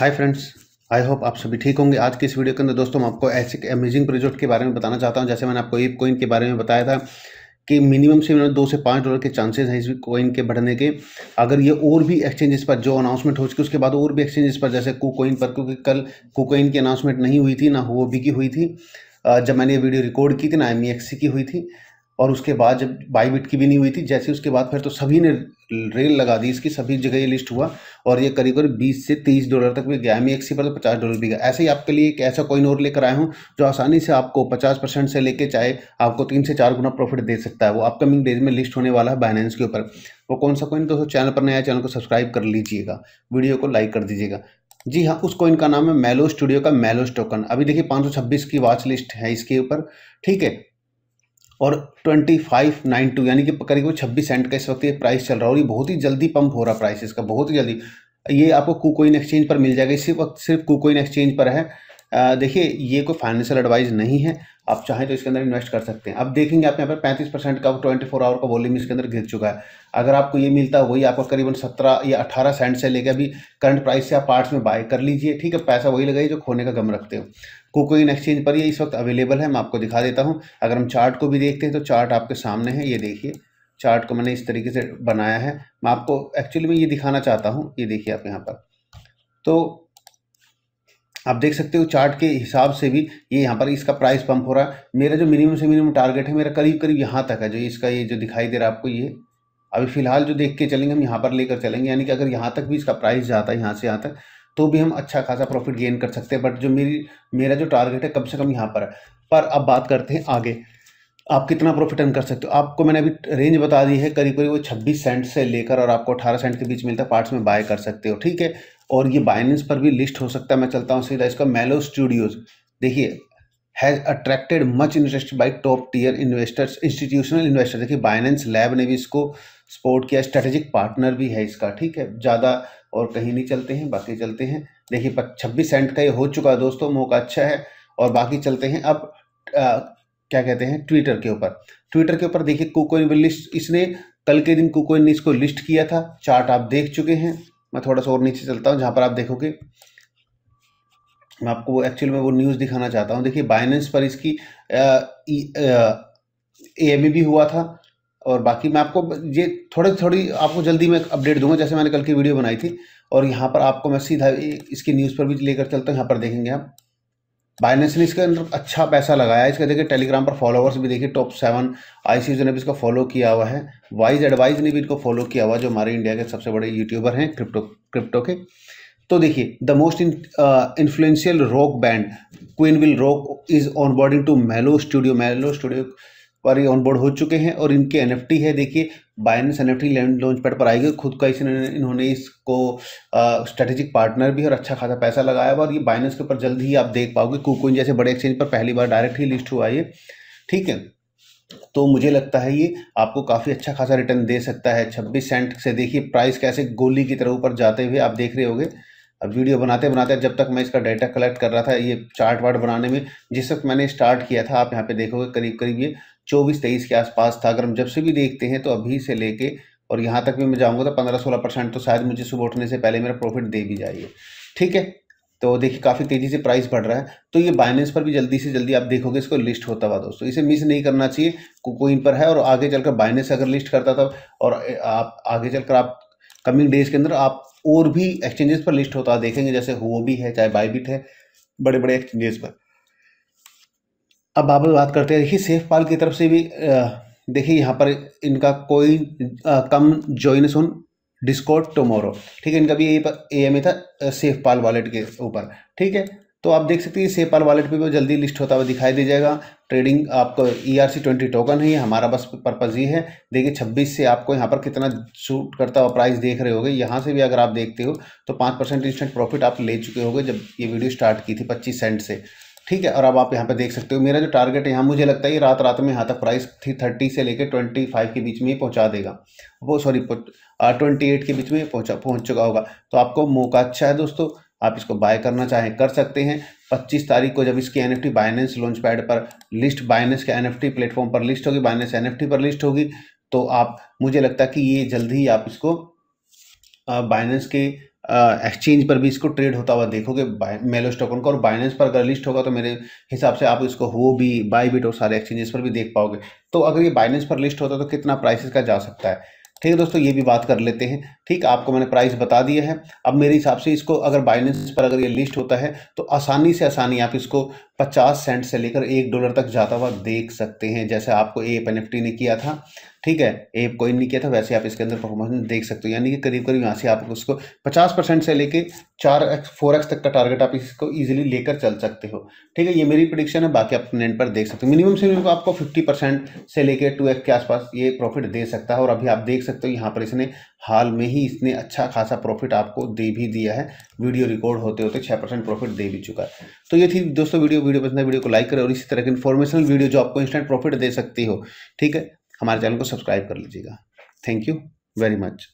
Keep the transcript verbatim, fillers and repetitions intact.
Hi friends, I hope आप सभी ठीक होंगे। आज की इस वीडियो के अंदर दोस्तों मैं आपको ऐसे अमेजिंग प्रोजेक्ट के बारे में बताना चाहता हूं। जैसे मैंने आपको एप कॉइन के बारे में बताया था कि मिनिमम से दो से पाँच डॉलर के चांसेस हैं इस कॉइन के बढ़ने के। अगर ये और भी एक्सचेंजेस पर जो अनाउंसमेंट हो चुकी उसके बाद और भी एक्सचेंजेस पर जैसे KuCoin पर, क्योंकि कल KuCoin की अनाउंसमेंट नहीं हुई थी, ना वो भी की हुई थी जब मैंने ये वीडियो रिकॉर्ड की थी, ना M E X C की हुई थी, और उसके बाद जब बाइबिट की भी नहीं हुई थी। जैसे उसके बाद फिर तो सभी ने रेल लगा दी, इसकी सभी जगह ये लिस्ट हुआ और ये करीब करीब बीस से तीस डॉलर तक भी गया। M E X C पर तो पचास डॉलर भी गया। ऐसे ही आपके लिए एक ऐसा कॉइन और लेकर आया हूँ जो आसानी से आपको पचास परसेंट से लेके चाहे आपको तीन से चार गुना प्रॉफिट दे सकता है। वो अपकमिंग डेज में लिस्ट होने वाला है बाइनेंस के ऊपर। वो कौन सा कॉइन? दोस्तों चैनल पर नया चैनल को सब्सक्राइब कर लीजिएगा, वीडियो को लाइक कर दीजिएगा। जी हाँ, उस कॉइन का नाम है मेलोस स्टूडियो का मेलोस टोकन। अभी देखिए पाँच सौ छब्बीस की वॉच लिस्ट है इसके ऊपर, ठीक है, और पच्चीस बानवे यानी कि करीब छब्बीस सेंट का इस वक्त ये प्राइस चल रहा है और ये बहुत ही जल्दी पंप हो रहा है प्राइस इसका, बहुत ही जल्दी। ये आपको KuCoin एक्सचेंज पर मिल जाएगा, इसी वक्त सिर्फ KuCoin एक्सचेंज पर है। देखिए ये कोई फाइनेंशियल एडवाइस नहीं है, आप चाहें तो इसके अंदर इन्वेस्ट कर सकते हैं। अब देखेंगे आप यहाँ पर पैंतीस परसेंट का ट्वेंटी फोर आवर का वॉल्यूम इसके अंदर गिर चुका है। अगर आपको ये मिलता है वही आपको करीबन सत्रह या अठारह सेंट से लेकर अभी करंट प्राइस से आप पार्ट्स में बाय कर लीजिए, ठीक है। पैसा वही लगाइए जो खोने का गम रखते हो। KuCoin एक्सचेंज पर ये इस वक्त अवेलेबल है, मैं आपको दिखा देता हूँ। अगर हम चार्ट को भी देखते हैं तो चार्ट आपके सामने है, ये देखिए चार्ट को मैंने इस तरीके से बनाया है। मैं आपको एक्चुअली में ये दिखाना चाहता हूँ, ये देखिए आप यहाँ पर, तो आप देख सकते हो चार्ट के हिसाब से भी ये यहाँ पर इसका प्राइस पंप हो रहा है। मेरा जो मिनिमम से मिनिमम टारगेट है मेरा करीब करीब यहाँ तक है, जो इसका ये जो दिखाई दे रहा है आपको, ये अभी फिलहाल जो देख के चलेंगे हम यहाँ पर लेकर चलेंगे, यानी कि अगर यहाँ तक भी इसका प्राइस जाता है यहाँ से यहाँ तक तो भी हम अच्छा खासा प्रॉफिट गेन कर सकते हैं। बट जो मेरी मेरा जो टारगेट है कम से कम यहाँ पर है। पर अब बात करते हैं आगे आप कितना प्रॉफिट अर्न कर सकते हो। आपको मैंने अभी रेंज बता दी है, करीब करीब वो छब्बीस सेंट से लेकर और आपको अठारह सेंट के बीच मिलता है, पार्ट्स में बाय कर सकते हो, ठीक है। और ये बाइनेंस पर भी लिस्ट हो सकता है। मैं चलता हूँ सीधा इसका मेलोस स्टूडियोज। देखिए has attracted much interest by top tier investors, institutional investor. देखिए बाइनेंस लैब ने भी इसको सपोर्ट किया, स्ट्रेटेजिक पार्टनर भी है इसका, ठीक है। ज़्यादा और कहीं नहीं चलते हैं, बाकी चलते हैं। देखिए छब्बीस सेंट का ये हो चुका है दोस्तों, मौका अच्छा है। और बाकी चलते हैं अब आ, क्या कहते हैं ट्विटर के ऊपर। ट्विटर के ऊपर देखिए KuCoin लिस्ट, इसने कल के दिन KuCoin ने इसको लिस्ट किया था। चार्ट आप देख चुके हैं, मैं थोड़ा सा और नीचे चलता हूं जहां पर आप देखोगे, मैं आपको वो एक्चुअल में वो न्यूज़ दिखाना चाहता हूं। देखिए बाइनेंस पर इसकी एएमई भी हुआ था, और बाकी मैं आपको ये थोड़ी थोड़ी आपको जल्दी में अपडेट दूंगा जैसे मैंने कल की वीडियो बनाई थी। और यहाँ पर आपको मैं सीधा इसकी न्यूज़ पर भी लेकर चलता हूँ। यहाँ पर देखेंगे आप बाइनेंस ने इसके अंदर अच्छा पैसा लगाया इसका। देखिए टेलीग्राम पर फॉलोवर्स भी देखिए टॉप सेवन, आईसीज ने भी इसको फॉलो किया हुआ है, वाइज एडवाइज ने भी इनको फॉलो किया हुआ, जो हमारे इंडिया के सबसे बड़े यूट्यूबर हैं क्रिप्टो क्रिप्टो के। तो देखिए the most influential rock band Queen will rock is onboarding to Melos studio. Melos studio पर ये ऑन बोर्ड हो चुके हैं और इनके एन एफ टी है। देखिए Binance N F T launch pad पर आएगी, खुद का इसने इन्होंने इसको स्ट्रेटेजिक पार्टनर भी और अच्छा खासा पैसा लगाया हुआ। और ये बाइनेंस के ऊपर जल्द ही आप देख पाओगे, KuCoin जैसे बड़े एक्सचेंज पर पहली बार डायरेक्ट ही लिस्ट हुआ ये, ठीक है। तो मुझे लगता है ये आपको काफ़ी अच्छा खासा रिटर्न दे सकता है। छब्बीस सेंट से देखिए प्राइस कैसे गोली की तरह ऊपर जाते हुए आप देख रहे होगे। अब वीडियो बनाते बनाते जब तक मैं इसका डाटा कलेक्ट कर रहा था ये चार्ट वार्ट बनाने में, जिस वक्त मैंने स्टार्ट किया था आप यहाँ पे देखोगे करीब करीब ये चौबीस तेईस के आसपास था। अगर हम जब से भी देखते हैं तो अभी से लेके और यहाँ तक भी मैं जाऊँगा तो पंद्रह सोलह परसेंट तो शायद मुझे सुबह उठने से पहले मेरा प्रॉफिट दे भी जाइए, ठीक है। तो देखिए काफ़ी तेज़ी से प्राइस बढ़ रहा है। तो ये बाइनेंस पर भी जल्दी से जल्दी आप देखोगे इसको लिस्ट होता हुआ दोस्तों, इसे मिस नहीं करना चाहिए। KuCoin पर है और आगे चलकर बाइनेंस अगर लिस्ट करता था और आप आगे चलकर आप कमिंग डेज के अंदर आप और भी एक्सचेंजेस पर लिस्ट होता देखेंगे, जैसे वो भी है चाहे बाइबिट है, बड़े बड़े एक्सचेंजेस पर। अब आप बात करते हैं, देखिए सेफ पाल की तरफ से भी देखिए यहाँ पर इनका कोई come join soon Discord tomorrow, ठीक है। इनका भी ए एम ए था सेफ पाल वॉलेट के ऊपर, ठीक है। तो आप देख सकते हैं सेफ पाल वॉलेट पे भी जल्दी लिस्ट होता हुआ दिखाई दे जाएगा। ट्रेडिंग आपको E R C twenty token है, हमारा बस पर्पज़ ये है। देखिए छब्बीस से आपको यहाँ पर कितना शूट करता हुआ प्राइस देख रहे होगे, यहाँ से भी अगर आप देखते हो तो पाँच परसेंट इंस्टेंट प्रॉफिट आप ले चुके होगे जब ये वीडियो स्टार्ट की थी पच्चीस सेंट से, ठीक है। और अब आप यहाँ पे देख सकते हो मेरा जो टारगेट है यहाँ, मुझे लगता है ये रात रात में यहाँ तक प्राइस थी थर्टी से लेकर ट्वेंटी फाइव के बीच में ही पहुँचा देगा, वो सॉरी ट्वेंटी एट के बीच में पहुँचा पहुँच चुका होगा। तो आपको मौका अच्छा है दोस्तों, आप इसको बाय करना चाहें कर सकते हैं। पच्चीस तारीख को जब इसकी एनएफटी बाइनेंस लॉन्च पैड पर लिस्ट, बाइनेंस के एनएफटी प्लेटफॉर्म पर लिस्ट होगी, बाइनेंस एनएफटी पर लिस्ट होगी, तो आप मुझे लगता है कि ये जल्द ही आप इसको बाइनेंस के एक्सचेंज पर भी इसको ट्रेड होता हुआ देखोगे मेलोस टोकन को, और बाइनेंस पर अगर लिस्ट होगा तो मेरे हिसाब से आप इसको हो भी बायबिट और सारे एक्सचेंजेस पर भी देख पाओगे। तो अगर ये बाइनेंस पर लिस्ट होता तो कितना प्राइस इसका जा सकता है, ठीक है दोस्तों, ये भी बात कर लेते हैं। ठीक, आपको मैंने प्राइस बता दिया है। अब मेरे हिसाब से इसको अगर बाइनेंस पर अगर ये लिस्ट होता है तो आसानी से आसानी आप इसको पचास सेंट से लेकर एक डॉलर तक जाता हुआ देख सकते हैं, जैसे आपको एप एनएफटी ने किया था, ठीक है, एप कॉइन ने किया था, वैसे आप इसके अंदर परफॉर्मेंस देख सकते हो। यानी कि करीब करीब यहाँ से आप उसको पचास परसेंट से लेकर चार एक्स फोर एक्स तक का टारगेट आप इसको ईजिली लेकर चल सकते हो, ठीक है। ये मेरी प्रेडिक्शन है, बाकी आप नेट पर देख सकते हो। मिनिमम से मिनिमम आपको फिफ्टी परसेंट से लेकर टू एक्स के आसपास ये प्रॉफिट दे सकता है, और अभी आप देख सकते हो यहाँ पर इसने हाल में ही इसने अच्छा खासा प्रॉफिट आपको दे भी दिया है, वीडियो रिकॉर्ड होते होते छः परसेंट प्रॉफिट दे भी चुका है। तो ये थी दोस्तों वीडियो वीडियो पसंद है वीडियो को लाइक करें, और इसी तरह की इन्फॉर्मेशनल वीडियो जो आपको इंस्टेंट प्रॉफिट दे सकती हो, ठीक है, हमारे चैनल को सब्सक्राइब कर लीजिएगा। Thank you very much.